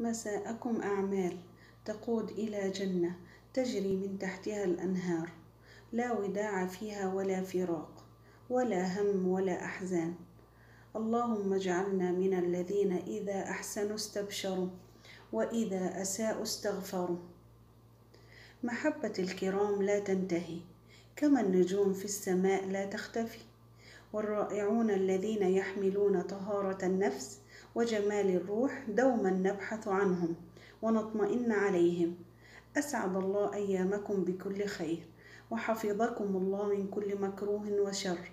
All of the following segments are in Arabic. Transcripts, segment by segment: مساءكم أعمال تقود إلى جنة تجري من تحتها الأنهار، لا وداع فيها ولا فراق ولا هم ولا أحزان. اللهم اجعلنا من الذين إذا أحسنوا استبشروا وإذا أساءوا استغفروا. محبة الكرام لا تنتهي كما النجوم في السماء لا تختفي، والرائعون الذين يحملون طهارة النفس وجمال الروح دوما نبحث عنهم ونطمئن عليهم. أسعد الله أيامكم بكل خير، وحفظكم الله من كل مكروه وشر،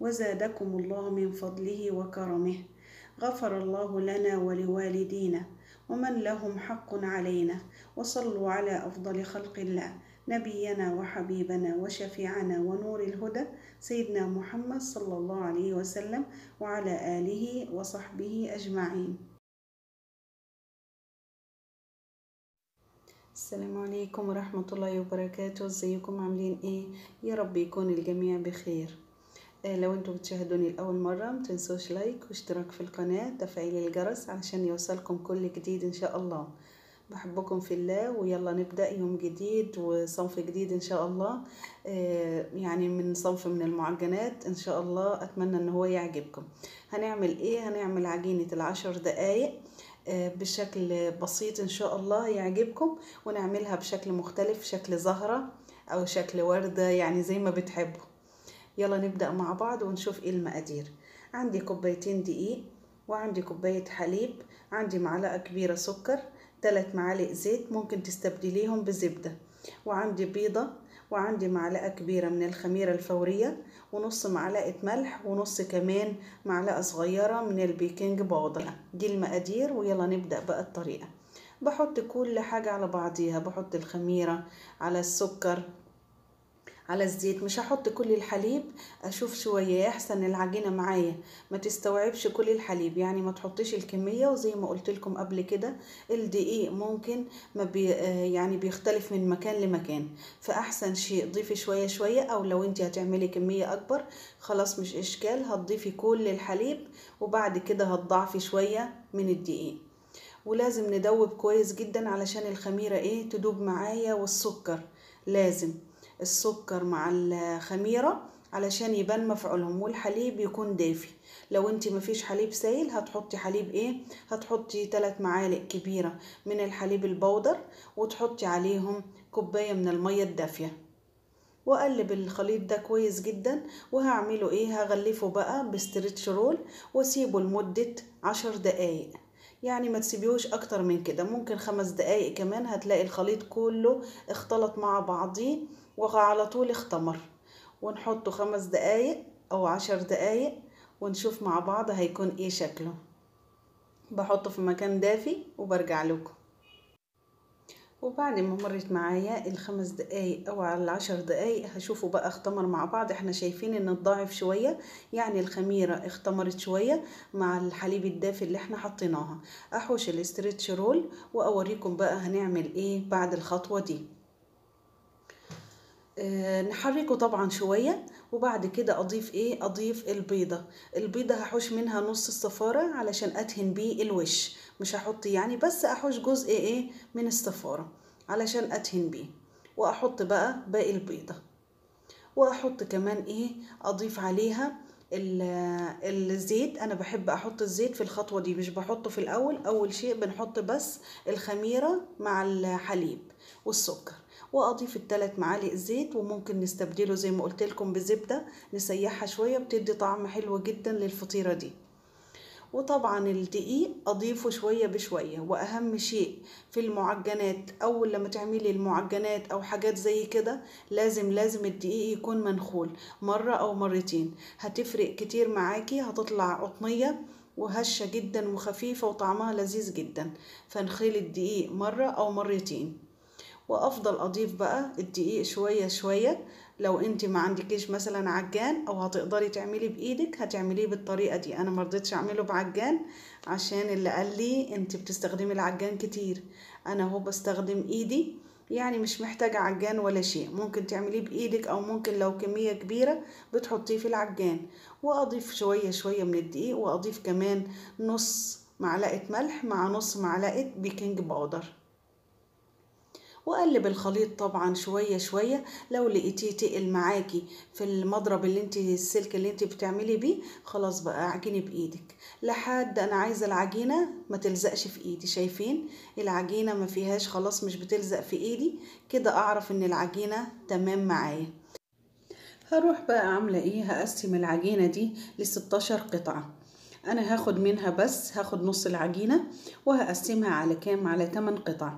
وزادكم الله من فضله وكرمه. غفر الله لنا ولوالدينا ومن لهم حق علينا، وصلوا على أفضل خلق الله نبينا وحبيبنا وشفيعنا ونور الهدى سيدنا محمد صلى الله عليه وسلم وعلى آله وصحبه أجمعين. السلام عليكم ورحمة الله وبركاته. ازيكم عاملين ايه؟ يا رب يكون الجميع بخير. لو انتم بتشاهدوني لأول مرة متنسوش لايك واشتراك في القناة وتفعيل الجرس علشان يوصلكم كل جديد ان شاء الله. بحبكم في الله، ويلا نبدأ يوم جديد وصنف جديد ان شاء الله، يعني من صنف من المعجنات ان شاء الله. اتمنى ان هو يعجبكم. هنعمل ايه؟ هنعمل عجينة 10 دقايق بشكل بسيط ان شاء الله يعجبكم، ونعملها بشكل مختلف، شكل زهرة او شكل وردة، يعني زي ما بتحبوا. يلا نبدأ مع بعض ونشوف ايه المقادير. عندي كوبايتين دقيق، وعندي كوباية حليب، عندي معلقة كبيرة سكر، 3 معالق زيت ممكن تستبدليهم بزبدة، وعندي بيضة، وعندي معلقة كبيرة من الخميرة الفورية، ونص معلقة ملح، ونص كمان معلقة صغيرة من البيكنج باودر. دي المقادير، ويلا نبدأ بقى الطريقة. بحط كل حاجة على بعضيها، بحط الخميرة على السكر على الزيت، مش هحط كل الحليب، اشوف شويه يحسن العجينه معايا ما تستوعبش كل الحليب، يعني ما تحطيش الكميه. وزي ما قلت لكم قبل كده، الدقيق ممكن ما بي يعني بيختلف من مكان لمكان، فاحسن شيء ضيفي شويه شويه، او لو انت هتعملي كميه اكبر خلاص مش اشكال، هتضيفي كل الحليب وبعد كده هتضعفي شويه من الدقيق. ولازم ندوب كويس جدا علشان الخميره ايه تدوب معايا، والسكر لازم السكر مع الخميرة علشان يبان مفعولهم، والحليب يكون دافي. لو انتي مفيش حليب سائل هتحطي حليب ايه، هتحطي 3 معالق كبيرة من الحليب البودر، وتحطي عليهم كوباية من المية الدافية، واقلب الخليط ده كويس جدا. وهعمله ايه، هغلفه بقى بستريتش رول، واسيبه لمدة 10 دقايق، يعني ما تسيبيهوش اكتر من كده، ممكن 5 دقايق كمان هتلاقي الخليط كله اختلط مع بعضيه وعلى طول اختمر. ونحطه 5 دقايق او 10 دقايق ونشوف مع بعض هيكون ايه شكله. بحطه في مكان دافي وبرجع لكم. وبعد ما مرت معايا ال5 دقايق او على ال10 دقايق هشوفه بقى اختمر مع بعض. احنا شايفين ان اتضاعف شوية، يعني الخميرة اختمرت شوية مع الحليب الدافي اللي احنا حطيناها. احوش الاستريتش رول واوريكم بقى هنعمل ايه بعد الخطوة دي. نحركه طبعا شوية، وبعد كده اضيف ايه، اضيف البيضة. البيضة هحوش منها نص الصفارة علشان ادهن بيه الوش، مش هحط يعني، بس احوش جزء ايه من الصفارة علشان ادهن بيه، واحط بقى باقي البيضة، واحط كمان ايه، اضيف عليها الزيت. انا بحب احط الزيت في الخطوة دي، مش بحطه في الاول، اول شيء بنحط بس الخميرة مع الحليب والسكر. واضيف 3 معالق زيت، وممكن نستبدله زي ما قلت لكم بزبده، نسيحها شويه بتدي طعم حلو جدا للفطيره دي. وطبعا الدقيق اضيفه شويه بشويه. واهم شيء في المعجنات، اول لما تعملي المعجنات او حاجات زي كده لازم الدقيق يكون منخول مره او مرتين، هتفرق كتير معاكي، هتطلع قطنيه وهشه جدا وخفيفه وطعمها لذيذ جدا. فنخلي الدقيق مره او مرتين، وافضل اضيف بقى الدقيق شويه شويه. لو انت ما عندكيش مثلا عجان او هتقدري تعملي بايدك هتعمليه بالطريقه دي. انا ما رضيتش اعمله بعجان عشان اللي قال لي انت بتستخدمي العجان كتير، انا هو بستخدم ايدي، يعني مش محتاجه عجان ولا شيء، ممكن تعمليه بايدك، او ممكن لو كميه كبيره بتحطيه في العجان. واضيف شويه شويه من الدقيق، واضيف كمان نص معلقة ملح مع نص معلقة بيكنج باودر، وقلب الخليط طبعا شوية شوية. لو لقيتيه تقل معاكي في المضرب اللي انت السلك اللي انت بتعملي بيه، خلاص بقى اعجني بايدك لحد انا عايزة العجينة ما تلزقش في ايدي. شايفين العجينة ما فيهاش، خلاص مش بتلزق في ايدي كده، اعرف ان العجينة تمام معايا. هروح بقى عاملة ايه، هقسم العجينة دي ل16 قطعة. انا هاخد منها بس، هاخد نص العجينة وهقسمها على كام، على 8 قطع.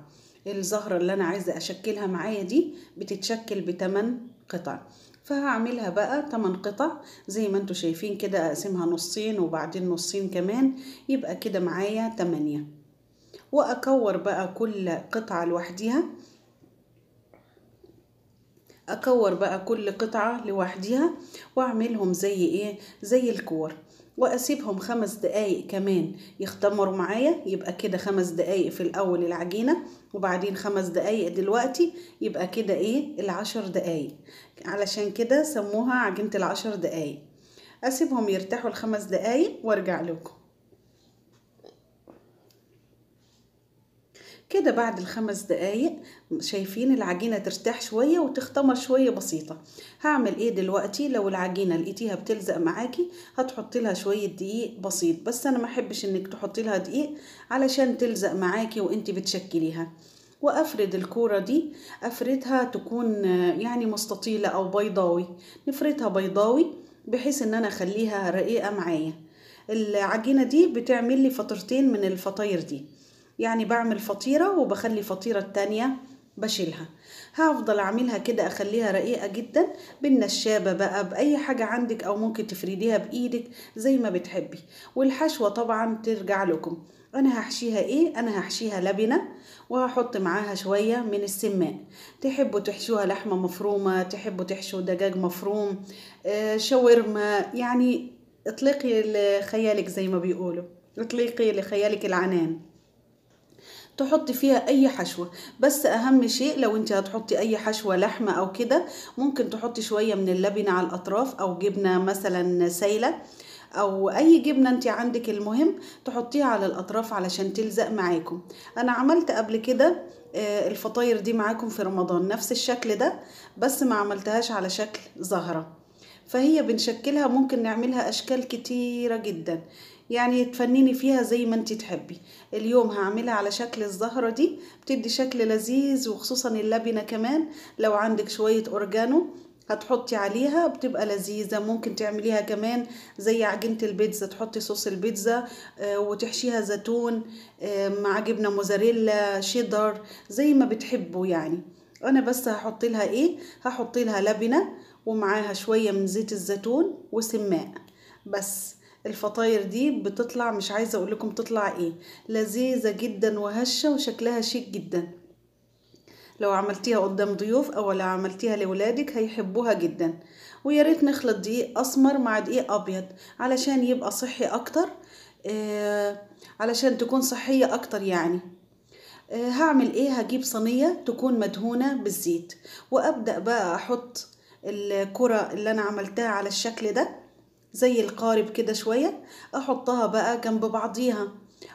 الزهرة اللي انا عايزة اشكلها معايا دي بتتشكل ب8 قطع، فهعملها بقى 8 قطع زي ما انتوا شايفين كده. اقسمها نصين وبعدين نصين كمان، يبقى كده معايا 8. واكور بقى كل قطعة لوحديها، اكور بقى كل قطعة لوحديها واعملهم زي ايه، زي الكور، واسيبهم 5 دقايق كمان يختمروا معايا. يبقى كده 5 دقايق في الاول العجينة، وبعدين 5 دقايق دلوقتي، يبقى كده ايه، ال10 دقايق. علشان كده سموها عجينة ال10 دقايق. اسيبهم يرتاحوا ال5 دقايق وارجع لكم. كده بعد ال5 دقايق شايفين العجينة ترتاح شوية وتختمر شوية بسيطة. هعمل ايه دلوقتي، لو العجينة لقيتيها بتلزق معاكي هتحطي لها شوية دقيق بسيط، بس انا ما احبش انك تحطي لها دقيق علشان تلزق معاكي وانت بتشكليها. وافرد الكورة دي، افردها تكون يعني مستطيلة او بيضاوي، نفردها بيضاوي بحيث ان انا اخليها رقيقة معايا. العجينة دي بتعمل لي فطيرتين من الفطاير دي، يعني بعمل فطيرة وبخلي الفطيرة التانية بشيلها. هفضل اعملها كده، اخليها رقيقة جدا بالنشابة بقى، باي حاجة عندك، او ممكن تفرديها بايدك زي ما بتحبي. والحشوة طبعا ترجع لكم. انا هحشيها ايه، انا هحشيها لبنة وهحط معاها شوية من السماق. تحبوا تحشوها لحمة مفرومة، تحبوا تحشوا دجاج مفروم، شاورما، يعني اطلقي لخيالك زي ما بيقولوا، اطلقي لخيالك العنان، تحطي فيها اي حشوة. بس اهم شيء لو انت هتحطي اي حشوة لحمة او كده، ممكن تحطي شوية من اللبنة على الاطراف، او جبنة مثلا سايلة، او اي جبنة انت عندك، المهم تحطيها على الاطراف علشان تلزق معاكم. انا عملت قبل كده الفطاير دي معاكم في رمضان نفس الشكل ده، بس ما عملتهاش على شكل زهرة، فهي بنشكلها ممكن نعملها اشكال كتيرة جدا، يعني تفنيني فيها زي ما انت تحبي. اليوم هعملها على شكل الزهرة دي، بتدي شكل لذيذ، وخصوصا اللبنة كمان لو عندك شوية اورجانو هتحطي عليها بتبقى لذيذة. ممكن تعمليها كمان زي عجينة البيتزا، تحطي صوص البيتزا وتحشيها زيتون مع جبنة موزاريلا، شيدر، زي ما بتحبوا يعني. انا بس هحط لها ايه، هحط لها لبنة ومعاها شوية من زيت الزيتون وسماق بس. الفطاير دي بتطلع، مش عايزة اقول لكم بتطلع ايه، لذيذة جدا وهشة وشكلها شيك جدا. لو عملتيها قدام ضيوف او لو عملتيها لولادك هيحبوها جدا. ويا ريت نخلط دقيق اسمر مع دقيق ابيض علشان يبقى صحي اكتر، علشان تكون صحية اكتر يعني. هعمل ايه، هجيب صينية تكون مدهونة بالزيت، وابدأ بقى احط الكرة اللي انا عملتها على الشكل ده زي القارب كده شوية، احطها بقى جنب بعضيها،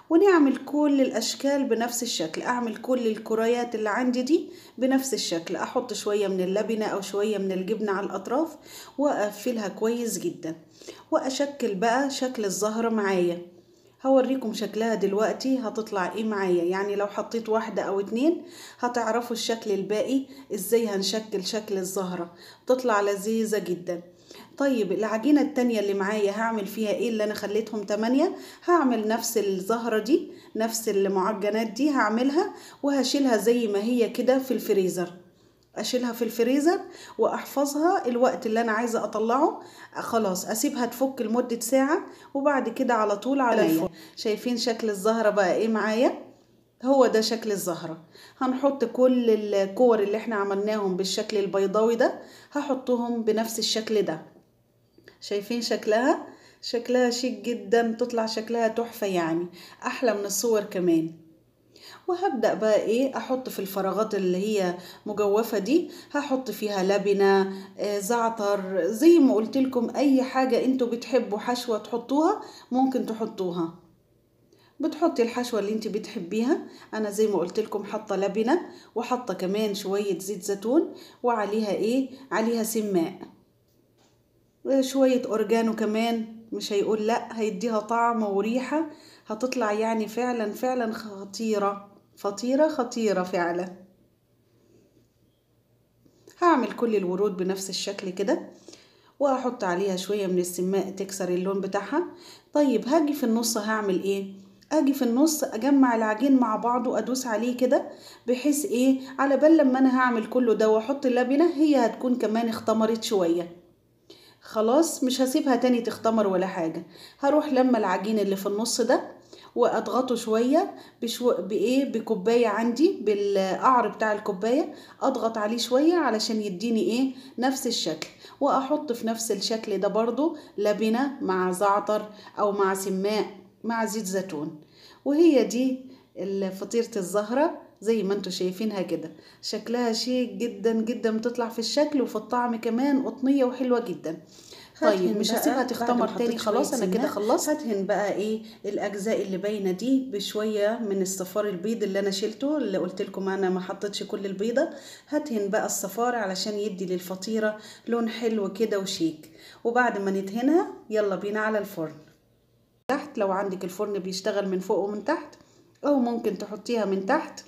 ونعمل كل الاشكال بنفس الشكل. اعمل كل الكريات اللي عندي دي بنفس الشكل، احط شوية من اللبنة او شوية من الجبنة على الاطراف واقفلها كويس جدا. واشكل بقى شكل الزهرة معايا، هوريكم شكلها دلوقتي هتطلع ايه معايا. يعني لو حطيت 1 أو 2 هتعرفوا الشكل الباقي ازاي هنشكل شكل الزهرة، تطلع لذيذة جدا. طيب العجينة التانية اللي معايا هعمل فيها ايه، اللي انا خليتهم 8، هعمل نفس الزهرة دي، نفس المعجنات دي هعملها وهشيلها زي ما هي كده في الفريزر. اشيلها في الفريزر واحفظها الوقت اللي انا عايزة اطلعه، خلاص اسيبها تفك لمدة ساعة وبعد كده على طول عليا. شايفين شكل الزهرة بقى ايه معايا، هو ده شكل الزهرة. هنحط كل الكور اللي احنا عملناهم بالشكل البيضاوي ده، هحطهم بنفس الشكل ده. شايفين شكلها، شكلها شيك جدا، تطلع شكلها تحفة يعني، احلى من الصور كمان. وهبدأ بقى ايه، احط في الفراغات اللي هي مجوفة دي، هحط فيها لبنة، زعتر، زي ما قلت لكم اي حاجة انتوا بتحبوا حشوة تحطوها ممكن تحطوها. بتحطي الحشوه اللي انت بتحبيها. انا زي ما قلت لكم حاطه لبنه وحاطه كمان شويه زيت زيتون، وعليها ايه، عليها سماق وشويه اورجانو كمان، مش هيقول لا، هيديها طعم وريحه، هتطلع يعني فعلا فعلا خطيره خطيره خطيره فعلا. هعمل كل الورود بنفس الشكل كده، وهحط عليها شويه من السماق تكسر اللون بتاعها. طيب هاجي في النص هعمل ايه، اجي في النص اجمع العجين مع بعضه، ادوس عليه كده بحيث ايه، على بال لما انا هعمل كله ده واحط اللبنه هي هتكون كمان اختمرت شويه. خلاص مش هسيبها تاني تختمر ولا حاجه، هروح لما العجين اللي في النص ده واضغطه شويه بايه، بكوبايه عندي، بالقعر بتاع الكوبايه اضغط عليه شويه علشان يديني ايه نفس الشكل. واحط في نفس الشكل ده برضو لبنه مع زعتر او مع سماق مع زيت زيتون. وهي دي فطيره الزهره زي ما انتم شايفينها كده، شكلها شيك جدا جدا، بتطلع في الشكل وفي الطعم كمان قطنيه وحلوه جدا. طيب مش هسيبها تختمر تاني، خلاص انا كده خلصت. هدهن بقى ايه الاجزاء اللي باينه دي بشويه من الصفار البيض اللي انا شلته، اللي قلت لكم انا ما حطيتش كل البيضه، هدهن بقى الصفار علشان يدي للفطيره لون حلو كده وشيك. وبعد ما ندهنها يلا بينا على الفرن تحت. لو عندك الفرن بيشتغل من فوق ومن تحت، او ممكن تحطيها من تحت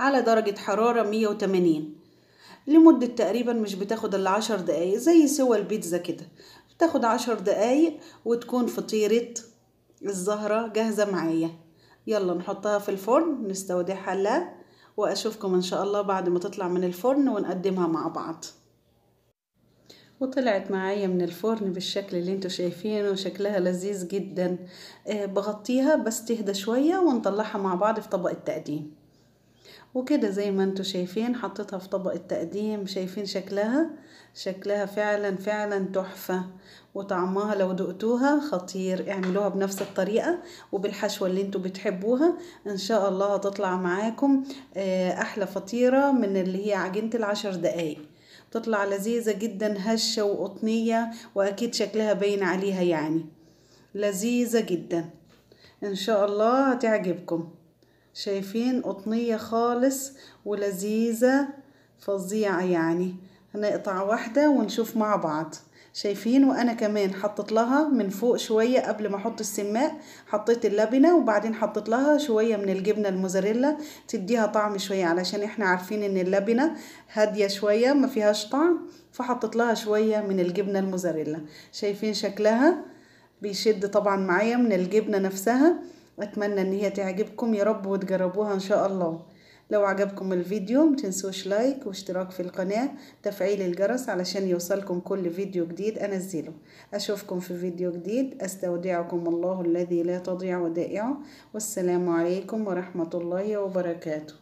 على درجه حراره 180 لمدة تقريبا مش بتاخد الا 10 دقايق، زي سوى البيتزا كده بتاخد 10 دقايق وتكون فطيرة الزهرة جاهزة معايا. يلا نحطها في الفرن نستودعها الله، واشوفكم ان شاء الله بعد ما تطلع من الفرن ونقدمها مع بعض. وطلعت معايا من الفرن بالشكل اللي انتوا شايفينه، شكلها لذيذ جدا. بغطيها بس تهدى شوية ونطلعها مع بعض في طبق التقديم. وكده زي ما انتوا شايفين حطيتها في طبق التقديم، شايفين شكلها فعلا فعلا تحفة، وطعمها لو دقتوها خطير. اعملوها بنفس الطريقة وبالحشوة اللي انتوا بتحبوها، ان شاء الله هتطلع معاكم احلى فطيرة من اللي هي عجينة 10 دقايق، تطلع لذيذة جدا، هشة وقطنية، واكيد شكلها باين عليها يعني لذيذة جدا. ان شاء الله هتعجبكم، شايفين قطنية خالص ولذيذة فظيعة يعني. هنقطع واحدة ونشوف مع بعض، شايفين. وانا كمان حطيت لها من فوق شوية قبل ما احط السماق، حطيت اللبنة وبعدين حطيت لها شوية من الجبنة الموزاريلا تديها طعم شوية، علشان احنا عارفين ان اللبنة هادية شوية ما فيهاش طعم، فحطيت لها شوية من الجبنة الموزاريلا. شايفين شكلها بيشد طبعا معايا من الجبنة نفسها. اتمنى ان هي تعجبكم يا رب وتجربوها ان شاء الله. لو عجبكم الفيديو متنسوش لايك واشتراك في القناة، تفعيل الجرس علشان يوصلكم كل فيديو جديد انزله. اشوفكم في فيديو جديد، استودعكم الله الذي لا تضيع ودائعه، والسلام عليكم ورحمة الله وبركاته.